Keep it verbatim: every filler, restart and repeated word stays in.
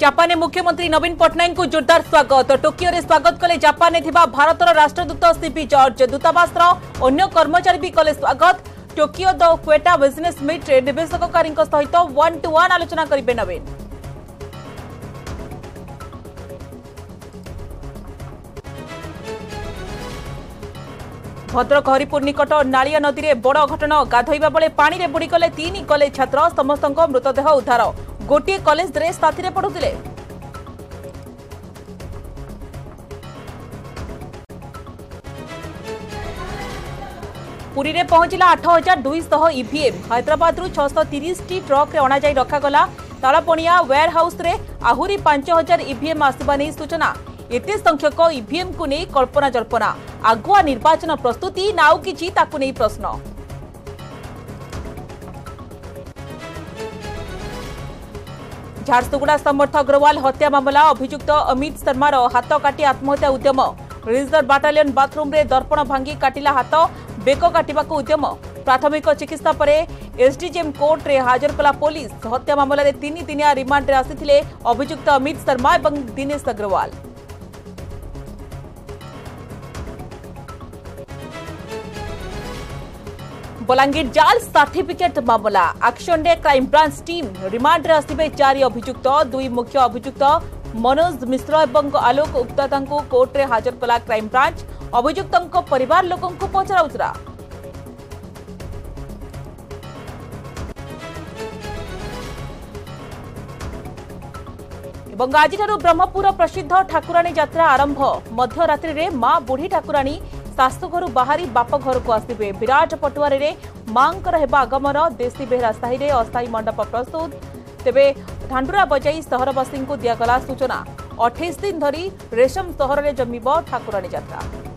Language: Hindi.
जापान ने मुख्यमंत्री नवीन पटनायक को जोरदार स्वागत। टोकिओ रे स्वागत कले जापान भारतर राष्ट्रदूत सीपी जॉर्ज। दूतावास कर्मचारी भी कले स्वागत। टोकिओ द क्वेटा बिजनेस मीट रे निवेशकारी सहित वन टू वन आलोचना करेंगे नवीन। भद्रक हरिपुर निकट नालिया नदी में बड़ घटना। गाधोइबा बेले पानी रे बुड़ीगले तीन कॉलेज छात्र, समस्तक मृतदेह उद्धार। गोटे कॉलेज रे साथी पढ़ुते। पुरी रे पहुंचला आठ हजार दुई शह ईवीएम। हैदराबाद रु छह तीस टी ट्रक अणाई रखागला। तालपोनिया वेयर हाउस रे आहुरी पांच हजार ईवीएम आसवा नहीं सूचना। एते संख्यक ईवीएम को नहीं कल्पना जल्पना। आगुआ निर्वाचन प्रस्तुति नाउ किछि ताकु नहीं प्रश्न। झारसुगुड़ा समर्थ अग्रवाल हत्या मामला अभियुक्त अमित शर्मा हाथ काटी आत्महत्या उद्यम। रिजर्व बाटालियन बाथरूम रे दर्पण भांगी काटिला हाथ, बेक काटिबाको उद्यम। प्राथमिक चिकित्सा पर एसडीजेएम कोर्ट रे हाजर कला पुलिस। हत्या मामलें तीन दिनिया रिमांड रे आसिथिले अभियुक्त अमित शर्मा और दिनेश अग्रवाल। बलांगीर जाल सर्टिफिकेट मामला एक्शन डे क्राइम ब्रांच टीम रिमांड रे आसिबे चार अभियुक्त। दुई मुख्य अभियुक्त मनोज मिश्रा एवं आलोक उक्ताता कोर्ट रे हाजर कला क्राइम ब्रांच। अभियुक्तंको परिवार लोकं को पचरा उचरा। आज ब्रह्मपुर प्रसिद्ध ठाकुराणी यात्रा आरंभ। मध्यरात्रि रे मां बुढ़ी ठाकुराणी शाशुघर बाहरी बाप घर को आसवे। विराट पटुआर मांकर आगमन। देशी बेहरा साहि रे अस्थायी मंडप प्रस्तुत। तेबे ढांडुरा बजाई सहरवासी को दिगला सूचना। अठाईस दिन धरी रेशम सहर में जमीब ठाकुराणी यात्रा।